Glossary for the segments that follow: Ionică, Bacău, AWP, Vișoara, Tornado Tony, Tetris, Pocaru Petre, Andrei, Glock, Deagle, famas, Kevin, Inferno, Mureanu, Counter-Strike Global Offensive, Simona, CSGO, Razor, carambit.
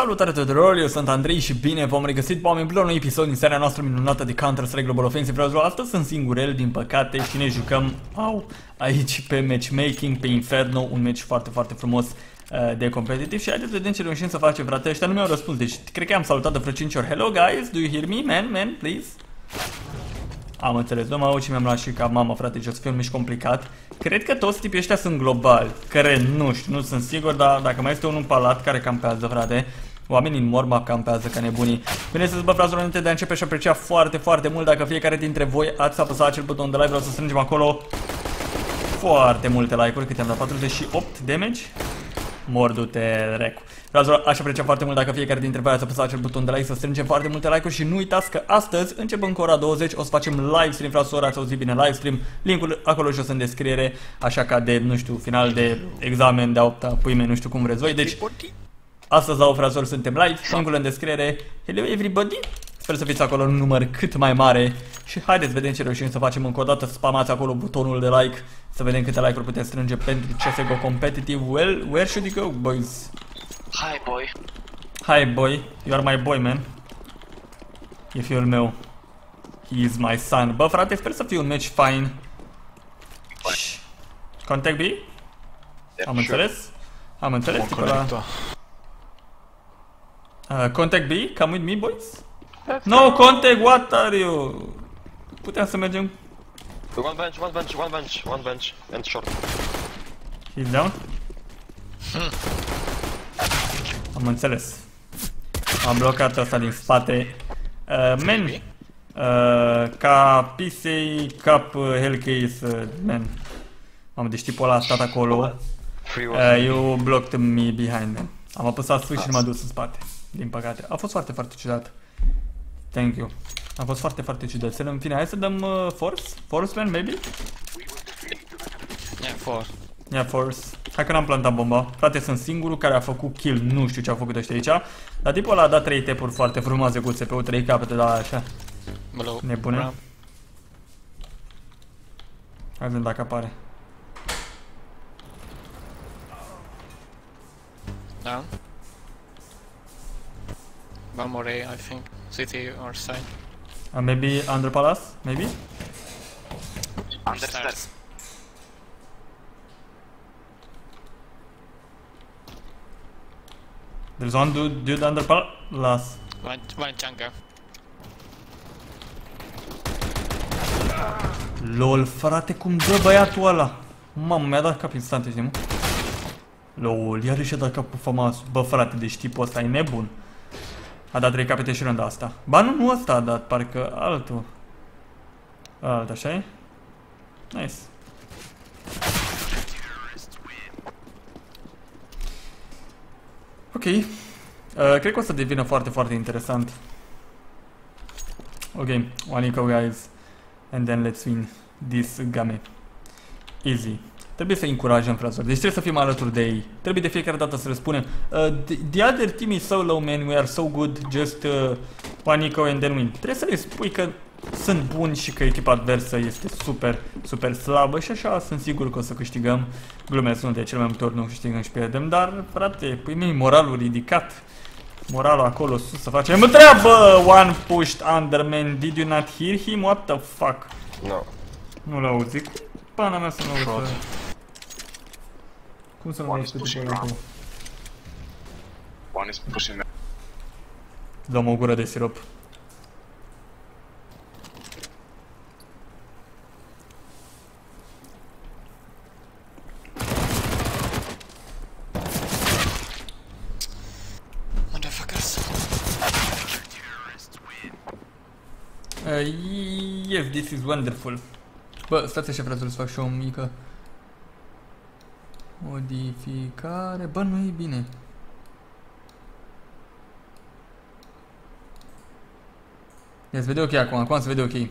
Salutare tuturor, eu sunt Andrei și bine v-am regăsit pe oameni pe un nou episod din seria noastră minunată de Counter-Strike Global Offensive. Astăzi sunt singurel, din păcate, și ne jucăm aici pe matchmaking, pe Inferno, un match foarte, foarte frumos de competitiv. Și haideți să vedem ce reușim să facem, frate. Ăștia nu mi-au răspuns, deci cred că am salutat de vreo 5 ori. Hello guys, do you hear me? Man, please. Am înțeles, nu mă auzi și mi-am luat și ca mama, frate, deci o să fie un mișc complicat. Cred că toți tipii ăștia sunt globali, cred, nu știu, nu sunt sigur, dar dacă mai este unul în palat care campează, frate, oamenii în morma campează ca nebunii. Bineînțeles, bă, fraților, înainte de a începe, și aprecia foarte, foarte mult dacă fiecare dintre voi ați apăsat acel buton de like, vreau să strângem acolo foarte multe like-uri, câte am dat, 48 damage? Mor, du-te, recu. Razor, aș aprecia foarte mult dacă fiecare dintre voi ați apăsat acel buton de like, să strângem foarte multe like-uri și nu uitați că astăzi, începând cu ora 20, o să facem live stream, fraților, ați auzit bine, live stream, linkul acolo jos în descriere, așa ca de, nu știu, final de examen, de 8-a, puime, nu știu cum vreți voi, deci astăzi la o, fraților, suntem live, linkul în descriere. Hello everybody! Sper să fiți acolo în număr cât mai mare și haideți, vedem ce reușim să facem încă o dată, spamați acolo butonul de like, să vedem câte like-uri puteți strânge pentru CSGO competitive. Well, where should you go, boys? Hi, boy. Hi, boy. You are my boy, man. E fiul meu. He is my son. Bă, frate, sper să fie un match fain. Contact B? Am înțeles? Am înțeles, Nicola. Contact B? Come with me, boys? No, Contact, what are you? Putem să mergem. One bench, and short. He's down? Am înțeles. Am blocat asta din spate. Men, ca pisei, cap hellcase, men. Am deci tipul ăla a stat acolo. You blocked me behind, man. Am apăsat switch și m-a dus în spate. Din păcate. A fost foarte, foarte ciudat. Thank you. A fost foarte, foarte ciudat. În fine, hai să dăm force? Force, man, maybe? Yeah, force. Yeah, force. Hai că n-am plantat bomba. Frate, sunt singurul care a făcut kill. Nu știu ce a făcut ăștia aici. Dar tipul ăla a dat 3 tap-uri foarte frumoase cu CP-ul, 3 capete, da, așa. Nebune. Hai vedem dacă apare. Da. One more A, I think. City or side. Maybe under palace? Maybe? Under stairs. There's one dude under palace. One jungle. LOL, frate, cum dă băiatul ăla? Mamă, mi-a dat cap instant, știi, mă? LOL, iarăși a dat capul famasul. Bă, frate, deci tipul ăsta e nebun. A dat 3 capete și rândul asta. Ba nu, nu ăsta a dat, parcă altul. Alt, așa e? Nice. Ok. Cred că o să devină foarte, foarte interesant. Ok, one eco, guys. And then let's win this game. Easy. Trebuie să-i încurajăm, fraților. Deci trebuie să fim alături de ei. Trebuie de fiecare dată să le spunem. The other team is so low, man. We are so good. Just panic and then win. Trebuie să le spui că sunt buni și că echipa adversă este super, super slabă. Și așa sunt sigur că o să câștigăm. Glumesc, nu, de cel mai multe ori nu câștigăm și pierdem. Dar, frate, pui mie moralul ridicat. Moralul acolo sus să facem. Mă treabă! One pushed under, man. Did you not hear him? What the fuck? No. Nu l-auzi. Pana mea să nu auzi. Cum să nu mai spui ce acum? Banii spui puși mea. Dăm o gură de sirop. Motherfuckers. Yes, this is wonderful. Bă, stați așa, vreau să fac și o mică modificare. Bă, nu e bine. Ia, se vede ok acum, acum se vede ok.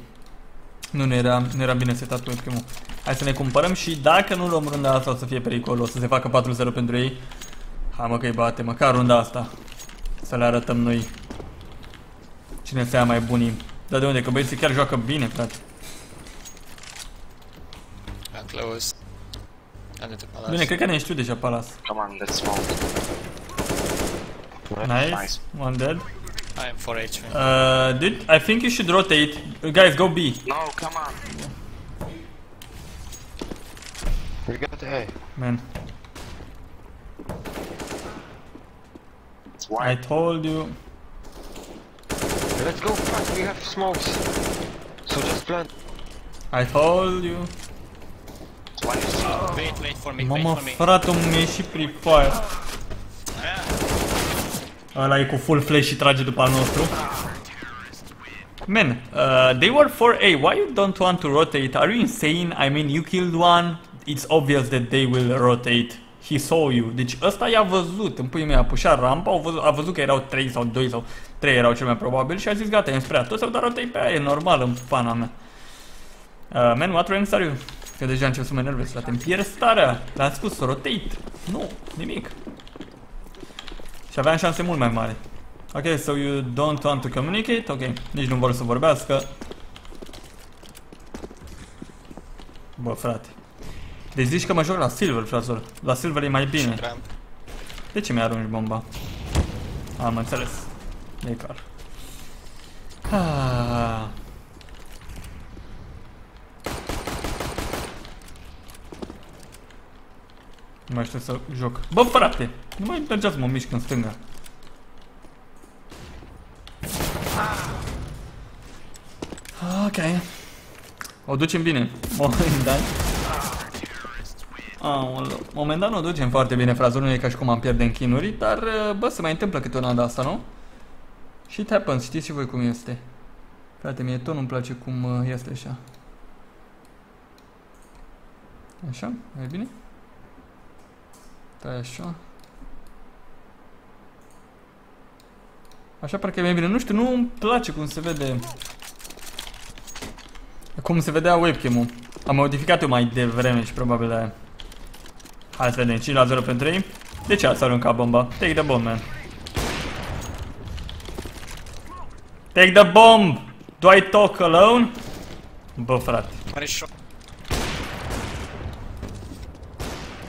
Nu era bine setat cu primul. Hai să ne cumpărăm și dacă nu luăm runda asta o să fie pericol, o să se facă 4-0 pentru ei. Hai mă că îi bate, măcar runda asta. Să le arătăm noi cine se ia mai bunii. Dar de unde, că băieții chiar joacă bine, frate. Close. Bine, cred că ne știu deja palas. Come on, let's smoke. Nice. One dead. I am 4 HP. Dude, I think you should rotate. Guys, go B. No, come on. We got A. Man. It's white. I told you. Let's go front, we have smokes. So just plant. I told you. Wait, wait for me, mama, wait for me. Frate, mi-a ieșit Free Fire. Ăla e cu full flash și trage după al nostru. Man, they were 4A. Why you don't want to rotate? Are you insane? I mean, you killed one. It's obvious that they will rotate. He saw you. Deci ăsta i-a văzut. În puii mei a pușat rampa, a văzut că erau 3 sau 2 sau 3 erau cel mai probabil și a zis gata, e spre a toți, dar rotate pe aia, e normal în pana mea. Man, what ranks are you? Că deja încep să mă enervez, frate, îmi pierd starea. L-am spus, rotate. Nu, nimic. Și aveam șanse mult mai mari. Ok, so you don't want to communicate? Ok, nici nu vor să vorbească. Bă, frate. Deci zici că mă joc la silver, frazor. La silver e mai bine. De ce mi-a arunci bomba? Am înțeles. E clar. Ah. Nu mai știu să joc. Bă, frate! Nu mai mergeați, mă mișc în stânga. Ok. O ducem bine. Momentan. Momentan o ducem foarte bine, frazor. Nu e ca și cum am pierde în chinuri, dar bă, se mai întâmplă câte una de asta, nu? Shit happens, știți și voi cum este. Frate, mie tot nu-mi place cum este așa. Așa? E bine? Tai așa. Așa parcă e mai bine. Nu știu, nu îmi place cum se vede. Cum se vedea webcam-ul. Am modificat-o mai devreme și probabil aia. Hai să vedem. 5-0 pentru 3. De ce ați aruncat bomba? Take the bomb, man. Take the bomb! Do I talk alone? Bă, frate.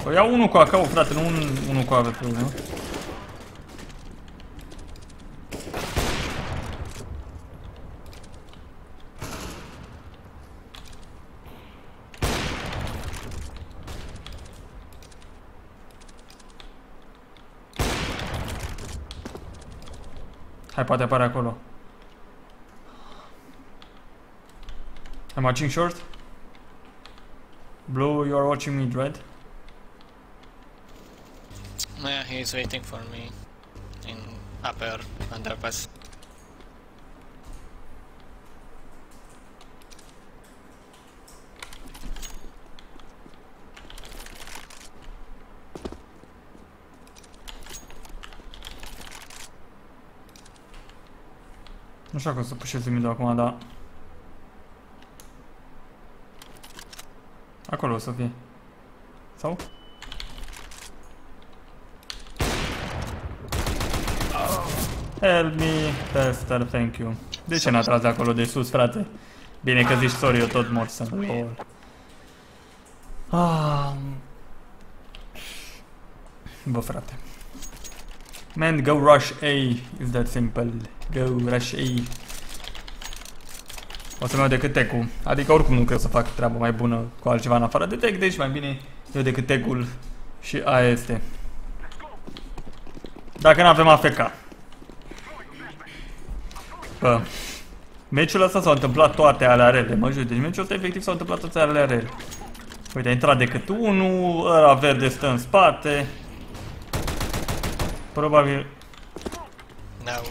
O iau unul cu AK, frate, nu unul cu AWP, nu? Hai, poate apare acolo. I'm watching short. Blue, you are watching me, right? Yeah, he is waiting for me in upper underpass. Nu știu cum să pușez imediat acum, dar acolo o să fie. Sau? Help me, tester, thank you. De ce n-a tras de acolo de sus, frate? Bine că zici sorry, eu tot mor să Bă, frate. Man, go rush A, is that simple. Go rush A. O să-mi iau decât tech-ul. Adică oricum nu cred să fac treabă mai bună cu altceva în afară de tech, deci mai bine eu decât tech-ul și aia este. Dacă n-avem AFK. Bă, meciul ăsta s-au întâmplat toate alea rele, mă jur, deci meciul ăsta efectiv s-au întâmplat toate alea rele. Uite, a intrat decât unul, ăla verde stă în spate. Probabil... Now.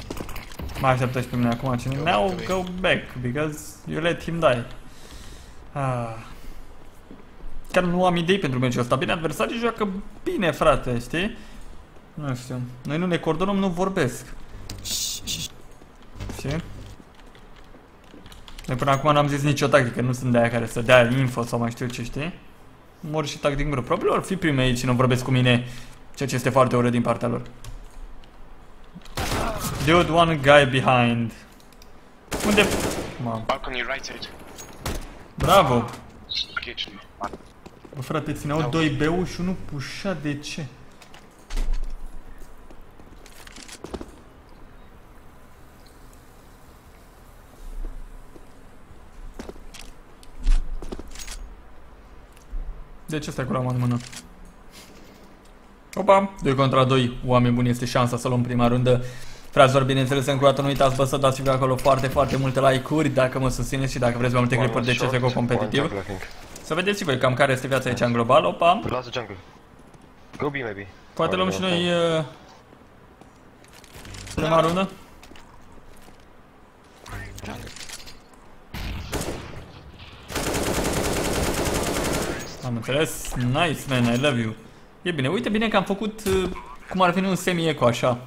Mă așteaptă și pe mine acum cine... Now go back, because you let him die. Ah. Chiar nu am idei pentru meciul ăsta, bine, adversarii joacă bine, frate, știi? Nu știu, noi nu ne coordonăm, nu vorbesc. De până acum n-am zis nicio tactică, nu sunt de aia care să dea info sau mai știu ce, știi? Mor și tac din grup. Probabil or fi prime aici și nu vorbesc cu mine, ceea ce este foarte urât din partea lor. Dude, one guy behind. Unde? Mamă. Bravo! Bă, frate, țineau 2 B-ul și unul pușa, de ce? De ce stai cu rama în mână? Opa, 2 contra 2, oameni buni, este șansa să luăm prima rundă. Frazor, bineînțeles, încă o dată nu uitați să dați acolo foarte, foarte multe like-uri dacă mă susțineți și dacă vreți mai multe clipuri de CSGO competitiv. Să vedeți și voi cam care este viața aici în global. Opa. Lasă jungle. Go B, maybe. Poate luăm și noi prima rundă. Am înțeles. Nice, man, I love you. E bine, uite bine că am făcut cum ar veni un semi-eco așa.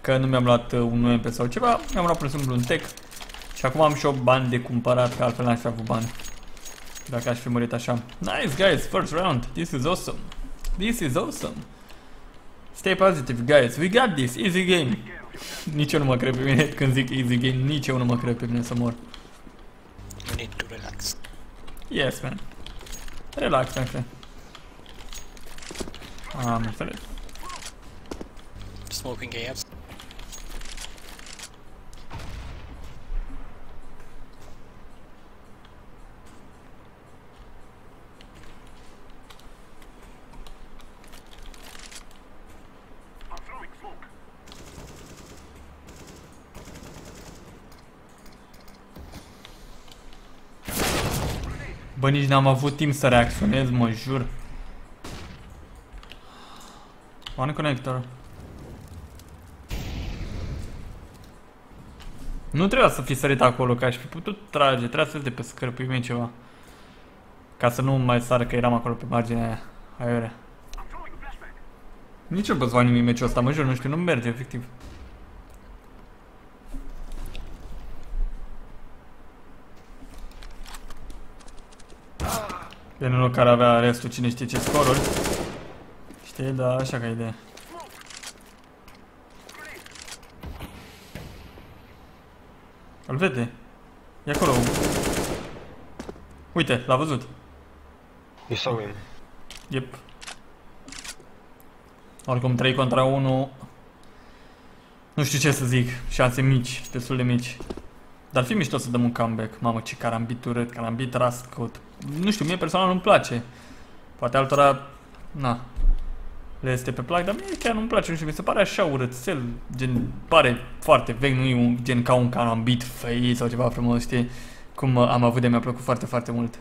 Că nu mi-am luat un UMP sau ceva, mi-am luat pur și simplu un tech. Și acum am și 8 bani de cumpărat, că altfel n-aș fi avut bani dacă aș fi murit așa. Nice, guys, first round, this is awesome. This is awesome. Stay positive, guys, we got this, easy game. Nici eu nu mă cred pe mine când zic easy game, nici eu nu mă cred pe mine să mor. You need to relax. Yes, man. Relax, man. Am înțeles. Smoking AF. Bă, nici n-am avut timp să reacționez, mă jur. One connector. Nu trebuia să fi sărit acolo, că aș fi putut trage, trebuia să de pe scărpime ceva. Ca să nu mai sară, că eram acolo pe marginea aia, aiurea. Nici eu băzva nimic meciul ăsta, mă jur, nu știu, nu merge, efectiv. Pe loc care avea restul, cine știe ce scoruri. Știe, da, așa ca idee. Îl vede? E acolo. Uite, l-a văzut. You saw him. Yep. Oricum 3 contra 1. Nu știu ce să zic, șanse mici, destul de mici. Dar fi mișto să dăm un comeback. Mamă, ce carambit urât, carambit rascut. Nu știu, mie personal nu-mi place. Poate altora, na, le este pe plac, dar mie chiar nu-mi place, nu știu, mi se pare așa urățel, gen, pare foarte vechi, nu e un, gen ca un carambit făit sau ceva frumos, știi? Cum am avut de mi-a plăcut foarte, foarte mult.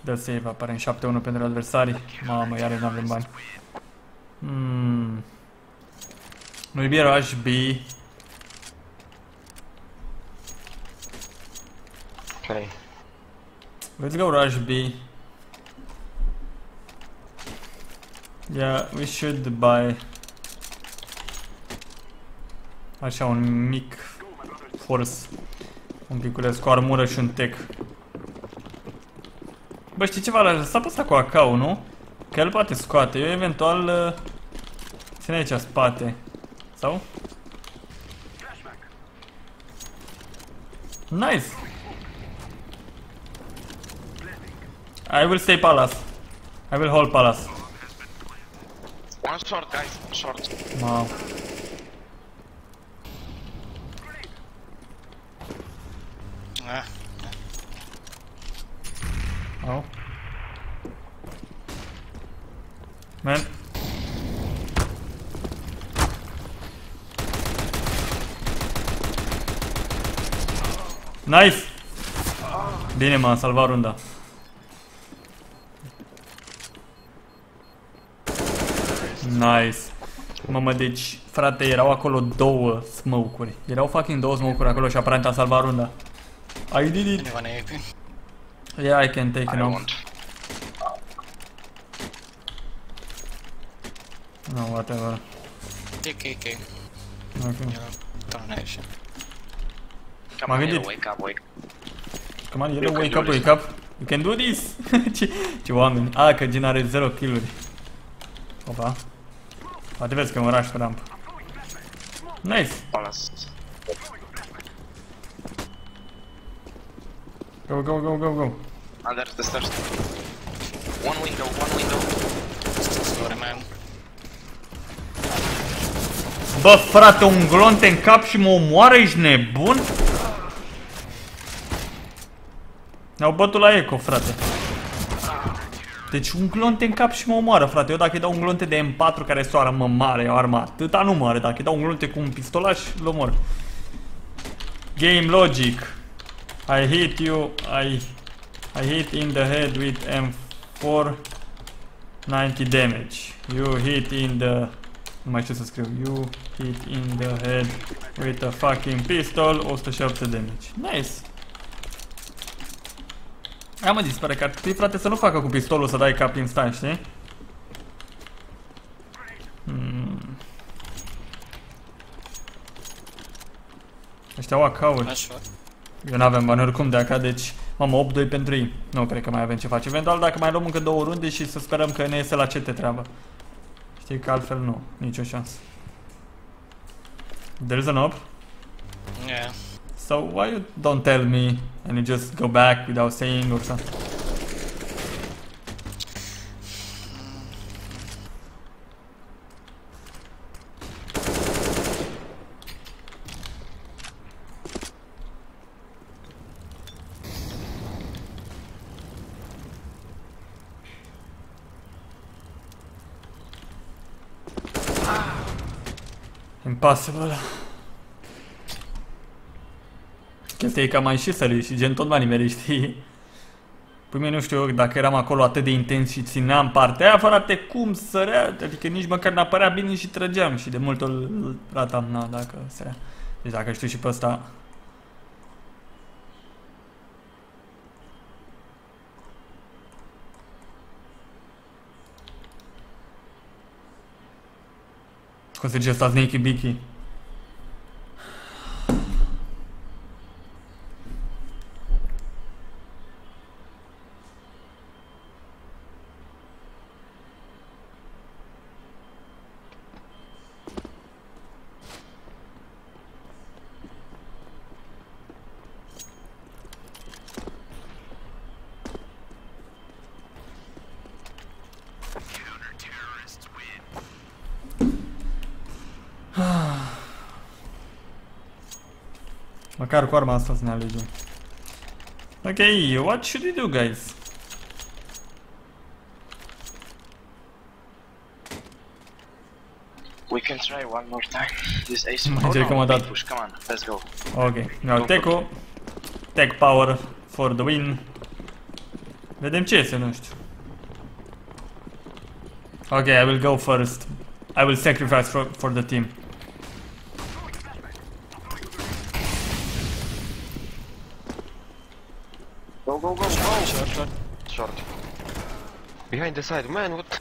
Dă save, apare în 7-1 pentru adversari. Mamă, iară n-avem bani. Maybe rush B. Ok. Let's go rush B. Yeah, we should buy așa un mic force, un piculeț cu armură și un tech. Bă, știi ceva? L-aș lăsa pe ăsta cu AK-ul, nu? Că el poate scoate, eu eventual ține aici în spate. Sau? Nice! I will stay palace. I will hold palace. One short, guys. Short. Wow. Oh. Man. Nice. Bine, m-a salvat runda. Nice. Mamă, deci, frate, erau acolo două smoke-uri. Erau fucking două smoke-uri acolo și aparent a salvat runda. I did it. Yeah, I can take it off. No, whatever. Okay. Come on, yellow, wake up, wake up. Come on, yellow, wake up, wake up. You can do this. Ce oameni. A, că gen are 0 kill-uri. Opa. Poate vezi că e un rush cu ramp. Nice! Go! Under the stairs. One window. Bă, frate, un glonț în cap și mă omoară, ești nebun? Ne-au bătut la eco, frate. Deci un glonte în cap și mă omoară, frate. Eu dacă îi dau un glonte de M4 care soară, mă mare, o armă atâta nu mare. Dacă îi dau un glonte cu un pistolaș, îl omor. Game logic. I hit you, I hit in the head with M4, 90 damage. You hit in the... Nu mai știu să scriu. You hit in the head with a fucking pistol, 107 damage. Nice. Am zis, pare că ar trebui, frate, să nu facă cu pistolul să dai cap din stan, știi? Ăștia AK-uri. Eu n-aveam bani oricum de AK, deci mamă, 8-2 pentru ei. Nu cred că mai avem ce face. Eventual dacă mai luăm încă două runde și să sperăm că ne iese la CT treaba. Știi că altfel nu, nicio șansă. There's an op. Yeah. So why you don't tell me and you just go back without saying or something? Impossible. Chestia e că am mai ieșit să-l și gen tot mai nimeri, știi? Păi mie nu știu eu dacă eram acolo atât de intens și țineam partea aia, frate, cum sărea? Adică nici măcar n-apărea bine și trăgeam și de mult îl ratam, na, dacă sărea. Deci dacă știu și pe ăsta... Cum se zice asta, Sneaky Bicky? Măcar cu arma asta să ne alegem. Ok, what should we do, guys? We can try one more time. This ace mode. Push, come on, let's go. Ok, no, Teco. Tech power for the win. Vedem ce este, nu știu. Ok, I will go first. I will sacrifice for the team. Go, go, go. Short. Behind the side, man, what?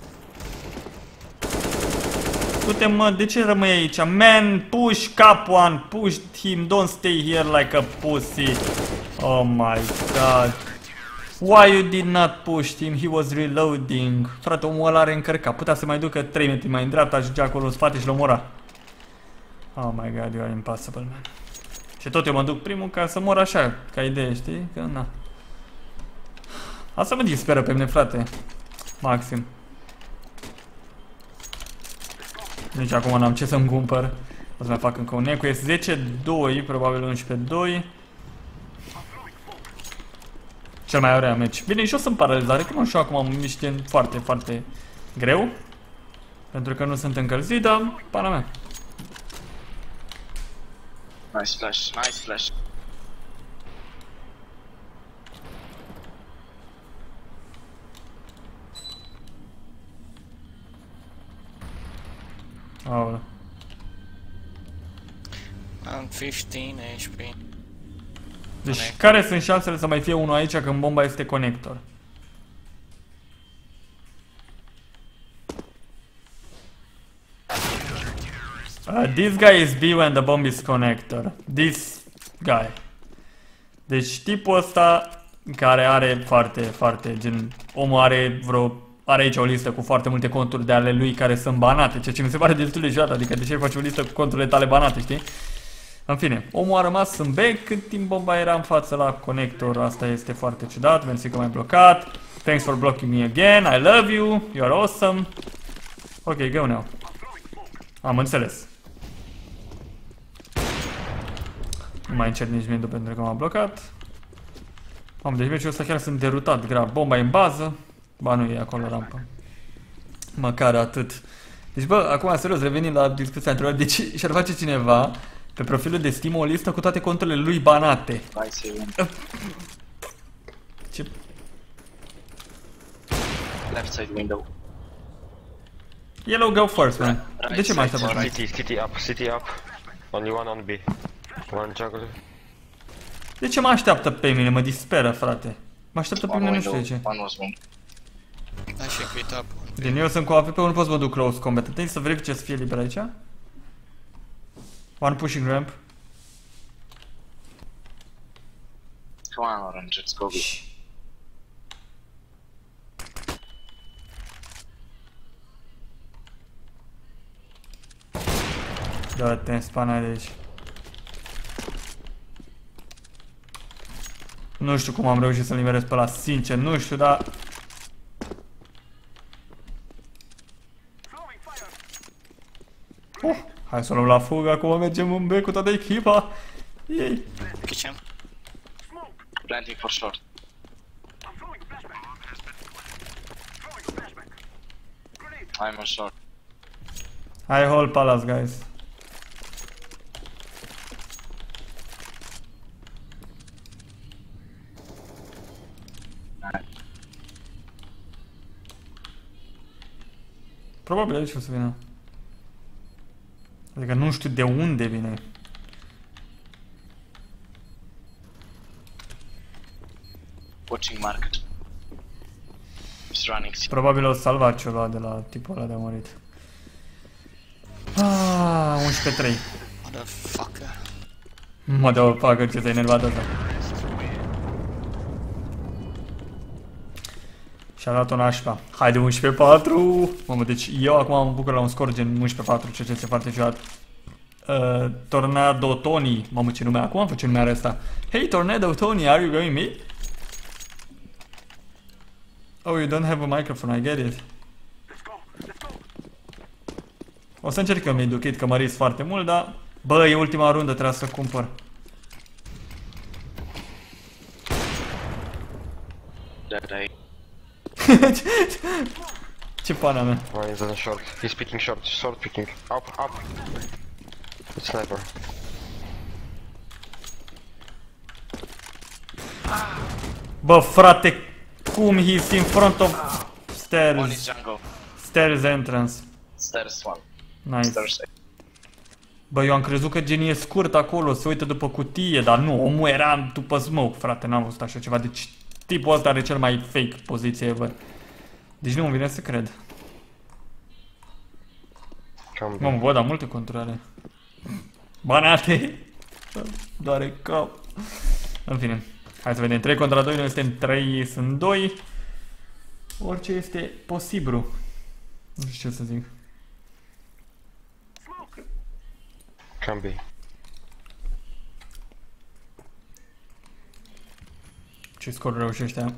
Du-te, mă, de ce rămâi aici? Man, push cap one, push him, don't stay here like a pussy. Oh my god. Why you did not push him? He was reloading. Frate, omul ăla are încărcat, putea să mai ducă 3 metri mai în dreapta, ajungea acolo în spate și l-o omora. Oh my god, you are impossible, man. Și tot eu mă duc primul ca să mor așa, ca idee, știi? Că na. Asta mă disperă pe mine, frate. Maxim. Nici acum n-am ce să-mi cumpăr. O să mai fac încă un eco. Este 10-2, probabil 11-2. Cel mai orea meci. Bine, și eu sunt paralizare, că nu știu acum, mă miștem foarte, foarte greu. Pentru că nu sunt încălzit, dar pana mea. Nice flash, nice flash. Oh. Am 15 HP. Deci connector. Care sunt șansele să mai fie unul aici când bomba este conector? This guy is B when the bomb is connector. This guy. Deci tipul ăsta care are foarte, foarte gen... Omul are vreo... Are aici o listă cu foarte multe conturi de ale lui care sunt banate, ceea ce mi se pare destul de ciudat, adică de ce faci o listă cu conturile tale banate, știi? În fine, omul a rămas în B cât timp bomba era în față la conector, asta este foarte ciudat, mersi că m-ai blocat. Thanks for blocking me again, I love you, you are awesome. Ok, go now. Am înțeles. Nu mai încerc nici mindu pentru că m-a blocat. Am deci meciul ăsta chiar sunt derutat grav, bomba e în bază. Ba nu e acolo rampa. Măcar atât. Deci bă, acum serios, revenim la discuția anterioară. Deci și-ar face cineva pe profilul de Steam o listă cu toate conturile lui banate. Hai să vedem. Ce? Left side window. Yellow go first, man. De ce mai așteptam? City up. Only one on B. One jungle. De ce mă așteaptă pe mine? Mă disperă, frate. Mă așteaptă pe mine, nu știu de ce. Din eu sunt cu APP, nu pot să mă duc close combat. Trebuie să verifice să fie liber aici. One pushing ramp. Come on, orange, let's go. Da-te în spana de aici. Nu știu cum am reușit să-l liberez pe ăla, sincer, nu știu, dar... hai să luăm la fugă, acum mergem în B cu toată echipa! Yay! Kitchen. Planting for short. I'm on short. I hold palace, guys. Probabil aici o să vină. Adică nu știu de unde vine. Watching market. Probabil o salva ceva de la tipul ăla de a murit. Ah, 11-3. Motherfucker. Motherfucker, ce te-ai enervat asta. Și-a dat-o nașpa. Haide 11-4. Mamă, deci eu acum mă bucur la un scor gen 11-4, ceea ce se face ciudat. Tornado Tony. Mamă, ce nume, acum am făcut numea ăsta. Hey Tornado Tony, are you going me? Oh, you don't have a microphone, I get it. O să încerc eu mi-i duc it, că mă risc foarte mult, dar... bă, e ultima rundă, trebuie să cumpăr. Ce pana mea? Why is that short? He's picking short, short picking. Up. It's sniper. Bă, frate, cum he's in front of stairs. Stairs entrance. Stairs one. Nice. Bă, eu am crezut că genii e scurt acolo, se uită după cutie, dar nu, omul era după smoke, frate, n-am văzut așa ceva, deci tipul ăsta are cel mai fake poziție ever. Deci nu-mi vine să cred. Mă văd, am multe controle. Banate! Doare cap. În fine, hai să vedem, 3 contra 2, noi suntem 3, sunt 2. Orice este posibil. Nu știu ce să zic. Can be. Ce scor reușește ea?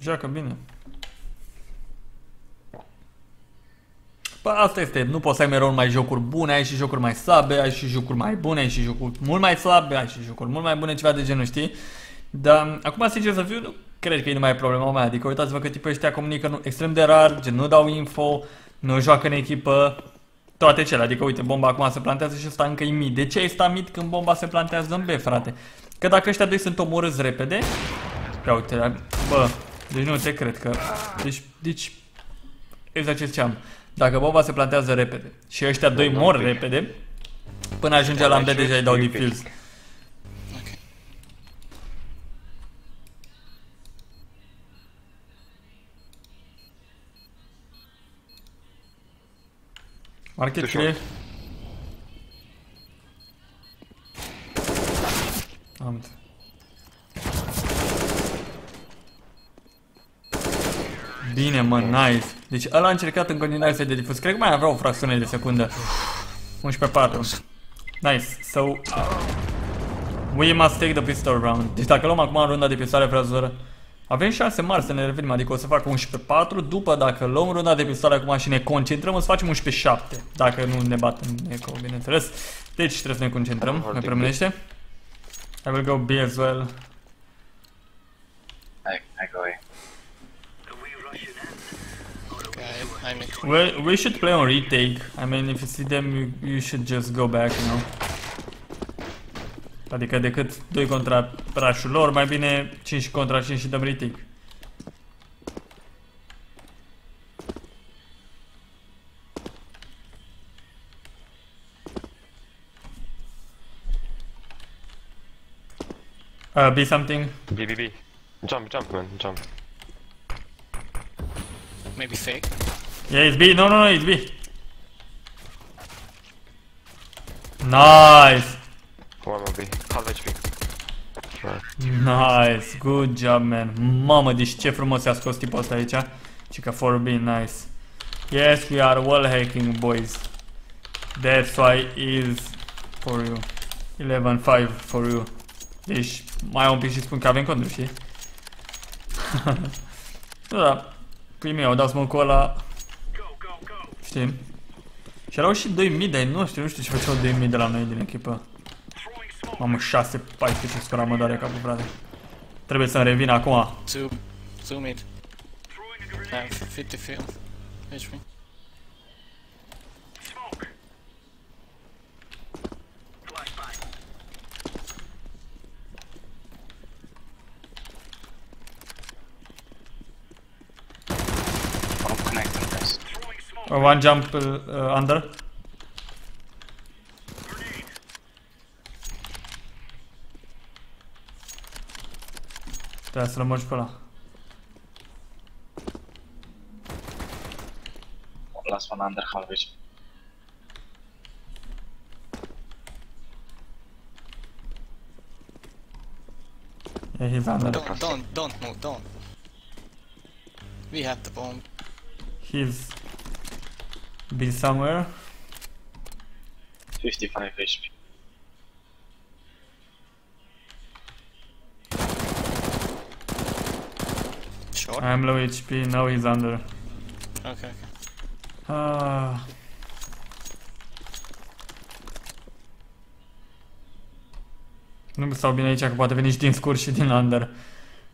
Joacă bine. Bă, asta este, nu poți să ai mereu mai jocuri bune, ai și jocuri mai slabe, ai și jocuri mai bune, ai și jocuri mult mai slabe, ai și jocuri mult mai bune, ceva de genul, știi? Dar acum, sincer să fiu, nu cred că e numai problema mea, adică uitați-vă că tipii ăștia comunică extrem de rar, gen nu dau info, nu joacă în echipă, toate cele, adică uite, bomba acum se plantează și ăsta încă e mid. De ce ai sta mid când bomba se plantează în B, frate? Că dacă ăștia doi sunt omorâți repede, ia uite, bă, deci nu te cred că, deci, exact ce ziceam, dacă bomba se plantează repede și ăștia doi mor repede, până ajunge la B deja îi dau defuse. Market clear. Am. Bine, mă, nice. Deci ăla a încercat în continuare să-i defuz. Cred că mai avea o fracțiune de secundă. 11-4. Nice. So we must take the pistol round. Deci dacă luăm acum runda de pistoale, Razor, avem șanse mari să ne revenim, adică o să fac 11-4, după dacă luăm runda de pistoale acum și ne concentrăm, o să facem 11-7, dacă nu ne batem eco, bineînțeles. Deci trebuie să ne concentrăm, ne premenește. I will go B as well. I go A. Well, we should play on retake. I mean, if you see them, you should just go back, you know. Adică decât 2 contra rush-ul lor, mai bine 5 contra 5 și dăm retake. Be something. Be. Jump, man, jump. Maybe fake? Yeah, it's B. No, it's B. Nice. One more B. Half HP. Right. Nice. Good job, man. Mamă, deci ce frumos i-a scos tipul ăsta aici. Cica 4B, nice. Yes, we are wall hacking, boys. That's why is for you. 11-5 for you. Deci, mai am un pic și spun că avem contră, știi? Da. Primii au dat smoke-ul ăla. Știi? Și erau și 2000 de-ai noștri, nu știu ce făceau 2000 de la noi din echipă. Mamă, 6, 14 scora, mă doare capul, frate. Trebuie să-mi revin acum. Zoom it. 50 field. HP. One jump under. Trebuie să-l mori pe ăla. Las one under halvage. Yeah, he's under. Don't move, don't. We have the bomb. He's... be somewhere. 55 HP. Sure. I'm low HP. Now he's under. Okay. Ah. Nu mi stau bine aici, că poate veni și din scurt și din under.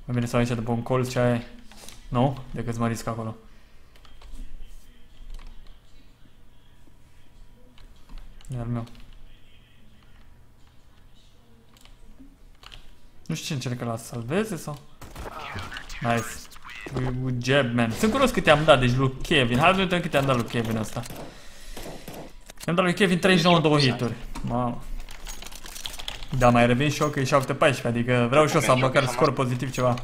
Mai bine stau aici după un colț ce ai. Nu? Decât să mă risc acolo. Iar meu. Nu știu ce încercă la salveze sau? Nice. Good job, man. Sunt curios câte am dat, deci lui Kevin. Hai să ne uităm câte am dat lui Kevin ăsta. I-am dat lui Kevin 39 2 hituri. Mamă. Da, mai revin și eu că e 7-14, adică vreau și eu să am măcar scor pozitiv ceva.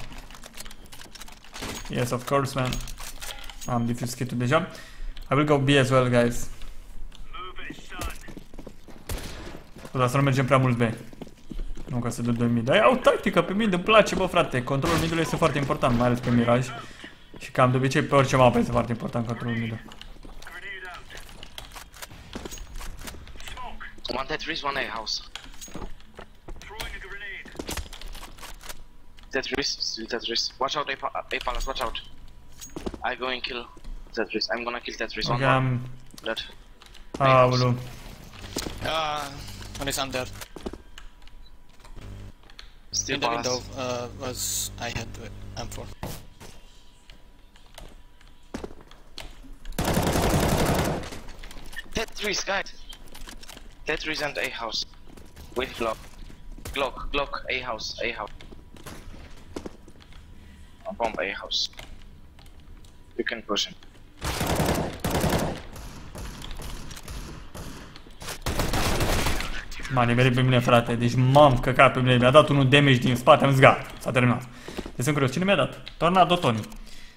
Yes, of course, man. Am defuse kit-ul deja. I will go B as well, guys. Dar să nu mergem prea mulți B. Nu ca să duc 2000. Dar au tactică pe mine, îmi place, bă, frate. Controlul midului este foarte important, mai ales pe Mirage. Și cam de obicei pe orice mapă este foarte important controlul midului. One Tetris, one A house. Tetris, still Tetris. Watch out A palace, watch out. I go and kill Tetris. I'm gonna kill Tetris. Okay, I'm... Aoleu. One is under. Still in the window was I had to M4. Tetris, guys. Tetris and A house. With Glock. Glock, A house. I'll bomb A house. You can push him. M-a nimerit pe mine, frate, deci m-am căcat pe mine, mi-a dat unul damage din spate, am zis gata, s-a terminat. Deci sunt curios, cine mi-a dat? Tornado Tony.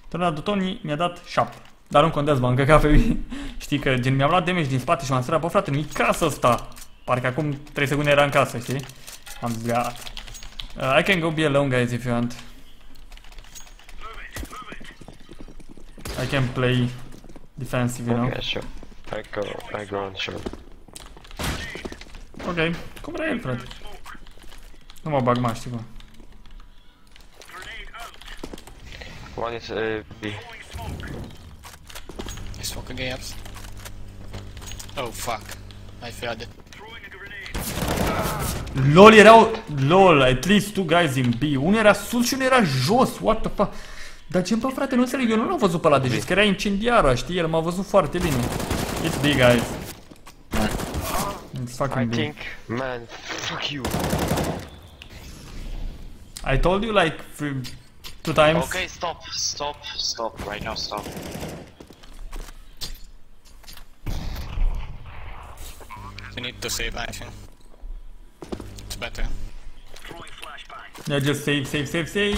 Tornado Tony mi-a dat 7. Dar nu contează, m-am căcat pe mine. Știi că gen mi-am luat damage din spate și m-am sărat, bă, frate, nu-i casa asta. Parcă acum 3 secunde era în casă, știi? Am zis gata. I can go be alone, guys, if you want. I can play defensive, you know? Okay, sure. I go on, sure. Ok, cum era el, frate? Nu mă bag, mă, știi cum. One is B. He's fucking gaps. Oh, fuck. I failed it. LOL erau... LOL, at least two guys in B. Unul era sus și unul era jos. What the fuck? Dar ce-mi pă, frate, nu înțeleg. Eu nu l-am văzut pe ăla de jos, că era incendiară, știi? El m-a văzut foarte bine. It's B, guys. It's fucking B. I think, man, fuck you. I told you like two times. Okay, stop, stop, stop, right now, stop. You need to save, I think. It's better. Yeah, just save, save, save, save.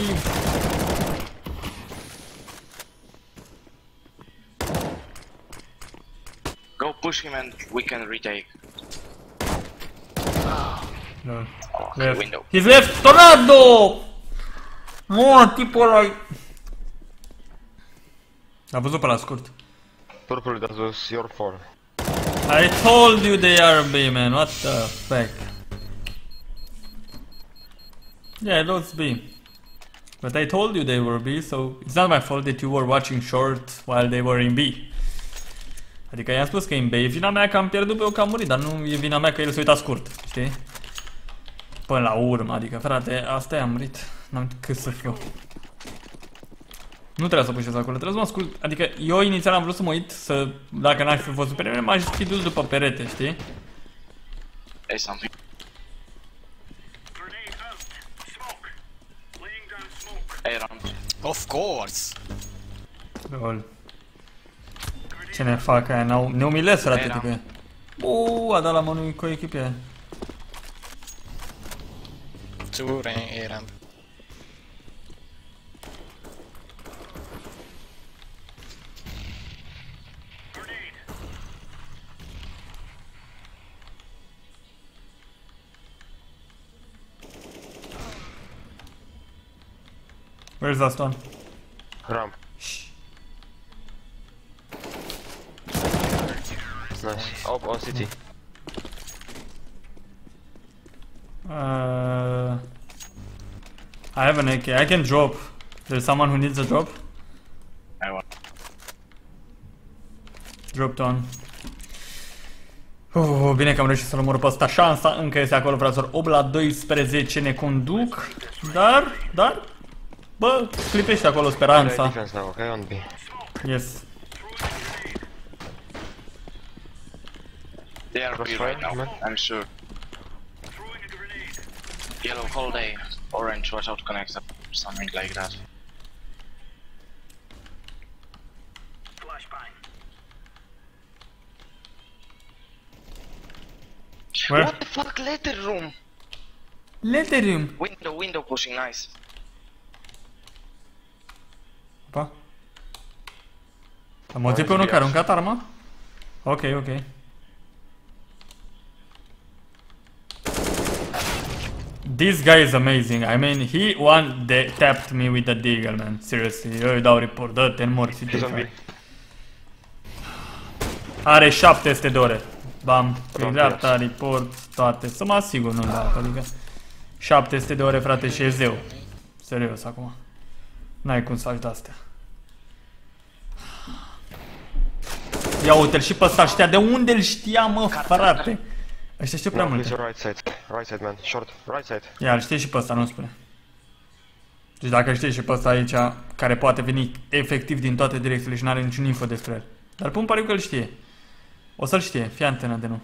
Go push him and we can retake. No. Okay, left. Window. He's left! Tornado! Mă, tipul ăla... L-am văzut pe la scurt. Purple, that was your fault. I told you they are B, man, what the fuck? Yeah, those B. But I told you they were B, so it's not my fault that you were watching short while they were in B. Adică i-am spus că e în B, e vina mea că am pierdut pe eu că am murit, dar nu e vina mea că el s-a uitat scurt, știi? Până la urmă, adică, frate, asta e, am murit. N-am cât să fiu. Nu trebuia să pușez acolo, trebuia să mă ascult. Adică eu inițial am vrut să mă uit, să, dacă n-aș fi fost superior, m-aș fi dus după perete, știi? Of course! Lol. Ce ne fac aia, ne umilesc, frate, tipe. Uuu, a dat la mănui cu echipia aia. Eram. Where's that one? Ramp. Nice. Up on city. I have an AK. I can drop. There's someone who needs a drop. I want. Dropped on. Bine că am reușit să-l omor pe ăsta. Șansa încă este acolo, fraților. 8-12 ne conduc. Dar... Bă, clipește acolo speranța. Yes. They are B right now, I'm sure. Yellow whole day. Orange, watch out, connects up, something like that. Where? What the fuck? Letter room! Letter room? Window, window pushing, nice. Opa. Am auzit pe unul care a aruncat arma? Ok, ok. This guy is amazing. I mean, he one day tapped me with the Deagle, man. Seriously, eu îi dau report, dă 10 morți de. Are 700 de ore. Bam, pe dreapta, report, toate. Să mă asigur, nu-mi dau, adică 700 de ore, frate, și e zeu. Serios, acum. N-ai cum să faci de-astea. Ia uite-l și pe ăsta, știa de unde îl știa, mă, frate. Ăștia știu prea multe. Right side, man. Short. Right side. Ia, îl știe și pe ăsta, nu-mi spune. Deci dacă știi și pe ăsta aici, care poate veni efectiv din toate direcțiile și n-are niciun info despre el. Dar pun pariu că îl știe. O să-l știe. Fii antenă de nu.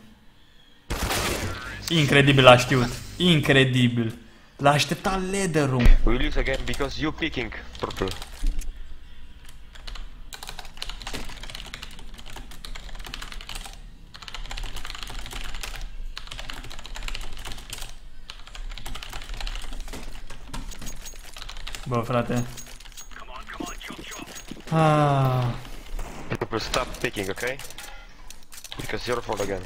Incredibil, l-a știut. Incredibil. L-a așteptat leader-ul. We lose again because you picking purple. Bă, frate. Purple, stop picking, okay? Because you're full again.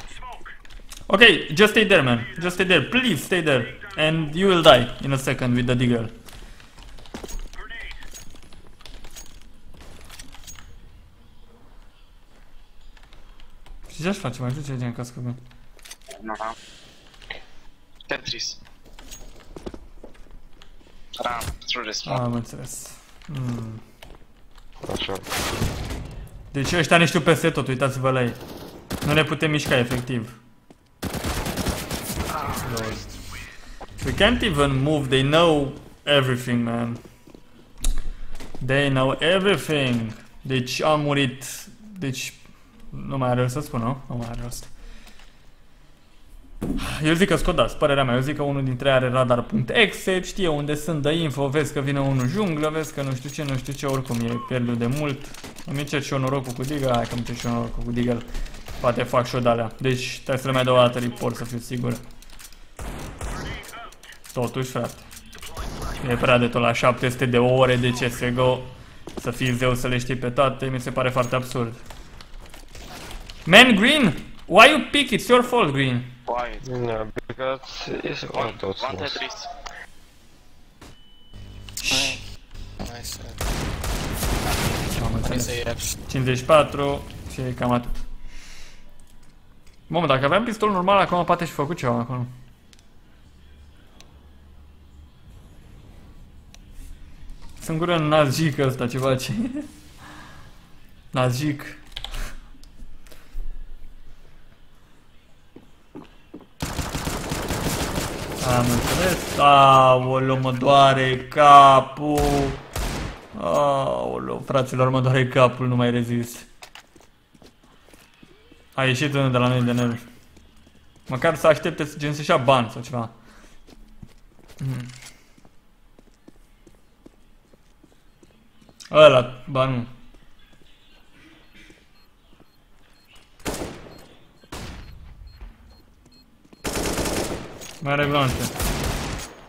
Okay, just stay there, man. Just stay there. Please stay there. And you will die in a second with the Deagle. Și ce-aș face? Mai știu ce e din cască, bă. Tetris. Am înțeles. Deci ăștia ne știu peste tot, uitați-vă la ei. Nu ne putem mișca, efectiv. Lord. We can't even move. They know everything, man. They know everything. Deci am murit. Deci nu mai are rost să spun, nu? Nu mai are rost. Eu zic că scot, da, părerea mea. Eu zic că unul dintre are radar.exe, știe unde sunt, dă info, vezi că vine unul junglă, vezi că nu știu ce, nu știu ce, oricum e pierdut de mult. Îmi cer și eu norocul cu Deagle, hai că îmi cer și eu norocul cu Deagle. Poate fac și-o de-alea. Deci trebuie să le mai dau o dată report să fiu sigur. Totuși, frate, e prea de tot la 700 de ore de CSGO. Să fii zeu să le știi pe toate, mi se pare foarte absurd. Man, Green! Why you pick? It's your fault, Green. Why? No, because it's one of those Tetris. Shhh. Nice. 54 și e cam atât. Mamă, dacă aveam pistol normal, acum poate și făcut ceva acolo. Sunt gură nazic ăsta, ceva ce... nazic. Am înțeles. Aoleu, mă doare capul. Aoleu, fraților, mă doare capul, nu mai rezist. A ieșit unul de la noi de nervi. Măcar să aștepte să gen să-și ia bani sau ceva. Ăla, bani nu. Mai are glonțe.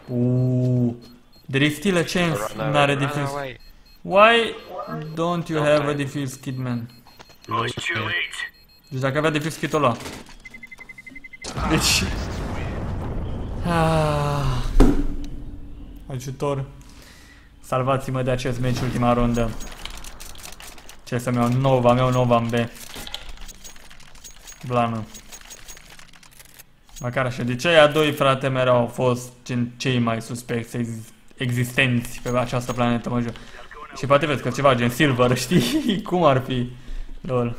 Uuuu. Drifty la chance, n-are defuse. Why don't you have a defuse kit, man? Deci dacă avea defuse kit-o lua. Deci... ajutor. Salvați-mă de acest meci, ultima rundă. Ce să-mi iau? Nova, mi-au Nova în B. Blană. Măcar așa. Deci aia doi, frate, mereu au fost cei mai suspecți existenți pe această planetă, mă jur. Și poate vezi că ceva gen Silver, știi? Cum ar fi? Lol.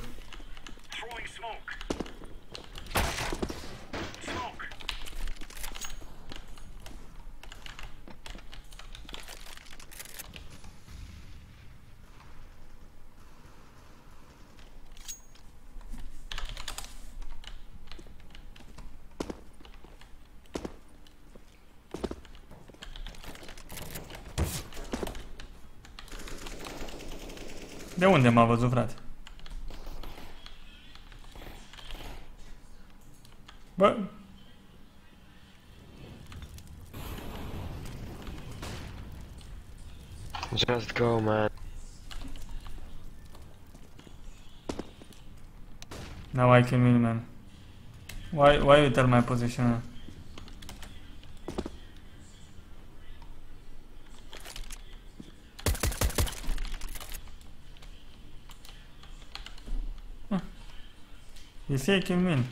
De unde m-a văzut, frate? Bă! Just go, man. Now I can win, man. Why you tell my position? You see, I can win.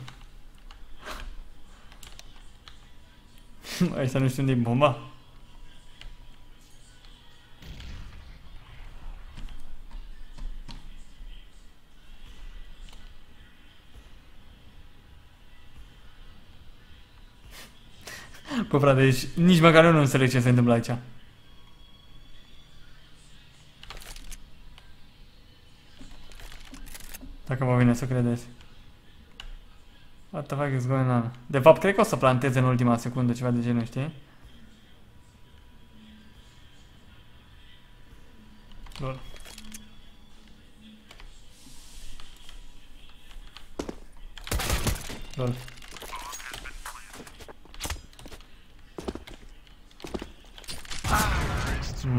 Aici nu știu unde-i bomba. Bă, frate, deci nici măcar eu nu înțeleg ce se întâmplă aici. Dacă vă vine să credeți. What the fuck is going on? De fapt, cred că o să planteze în ultima secundă ceva de genul, știi? Lol. Lol.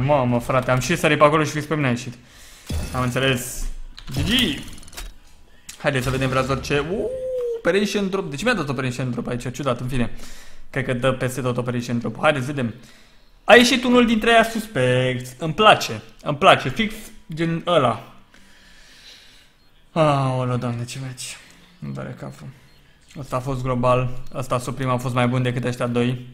Mamă, frate, am și sărit pe acolo și fix pe mine a ieșit. Am înțeles. GG! Haideți să vedem Razor ce... Operation Drop. De ce mi-a dat Operation Drop aici? Ciudat, în fine. Cred că dă peste tot Operation Drop. Haideți, vedem. A ieșit unul dintre aia suspect. Îmi place. Îmi place. Fix gen ăla. Aoleu, doamne, ce meci. Îmi doare capul. Asta a fost global. Asta suprim a fost mai bun decât ăștia doi.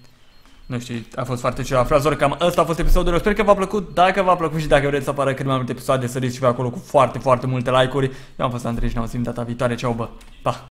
Nu știu, a fost foarte ciudat. Razor, cam ăsta a fost episodul. Eu sper că v-a plăcut. Dacă v-a plăcut și dacă vreți să apară cât mai multe episoade, săriți și pe acolo cu foarte, foarte multe like-uri. Eu am fost Andrei și ne auzim data viitoare. Ceau, bă. Pa!